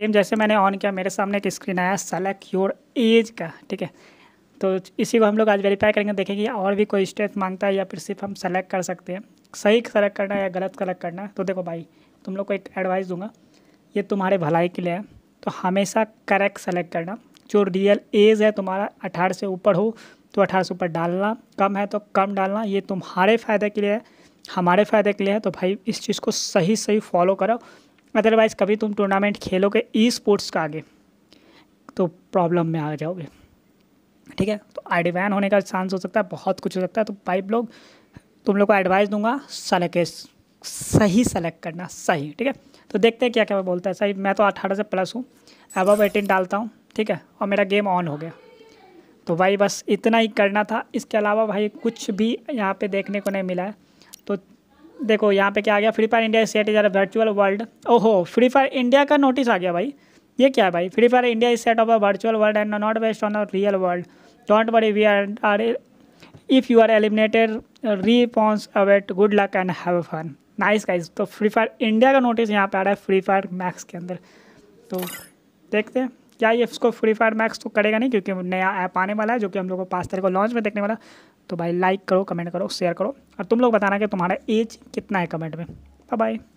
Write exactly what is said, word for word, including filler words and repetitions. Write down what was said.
Game जैसे मैंने on किया मेरे सामने एक स्क्रीन आया सेलेक्ट योर एज का, ठीक है। तो इसी को हम लोग आज वेरीफाई करेंगे, देखेंगे और भी कोई स्टेप मांगता है या फिर सिर्फ हम सेलेक्ट कर सकते हैं, सही सेलेक्ट करना है या गलत सेलेक्ट करना है। तो देखो भाई, तुम लोग को एक एडवाइस दूंगा, ये तुम्हारे भलाई के लिए है। तो हमेशा करेक्ट सेलेक्ट करना, जो रियल एज है तुम्हारा अठारह से ऊपर हो तो अठारह से ऊपर डालना, कम है तो कम डालना। ये तुम्हारे फ़ायदे के लिए है, हमारे फ़ायदे के लिए है। तो भाई इस चीज़ को सही सही फॉलो करो, अदरवाइज़ कभी तुम टूर्नामेंट खेलोगे ई स्पोर्ट्स का आगे तो प्रॉब्लम में आ जाओगे, ठीक है। तो आईडी बैन होने का चांस हो सकता है, बहुत कुछ हो सकता है। तो पाइप लोग तुम लोग को एडवाइस दूंगा, सेलेक्ट सही सेलेक्ट करना, सही, ठीक है। तो देखते हैं क्या क्या बोलता है। सही, मैं तो अठारह से प्लस हूँ, अबव एटीन डालता हूँ, ठीक है, और मेरा गेम ऑन हो गया। तो भाई बस इतना ही करना था, इसके अलावा भाई कुछ भी यहाँ पे देखने को नहीं मिला है। तो देखो यहाँ पे क्या आ गया, free fire India set is a virtual world. ओहो, फ्री फायर इंडिया का नोटिस आ गया भाई, ये क्या है भाई। Free fire India is set of a virtual world and not based on a real world, don't worry we are if you are eliminated response await, good luck and have fun, nice guys. तो free fire India का notice यहाँ पे आ रहा है free fire max के अंदर। तो देखते हैं क्या ये इसको फ्री फायर मैक्स तो करेगा नहीं, क्योंकि नया ऐप आने वाला है जो कि हम लोग को पाँच तारीख को लॉन्च में देखने वाला। तो भाई लाइक करो, कमेंट करो, शेयर करो, और तुम लोग बताना कि तुम्हारा एज कितना है कमेंट में। Bye bye.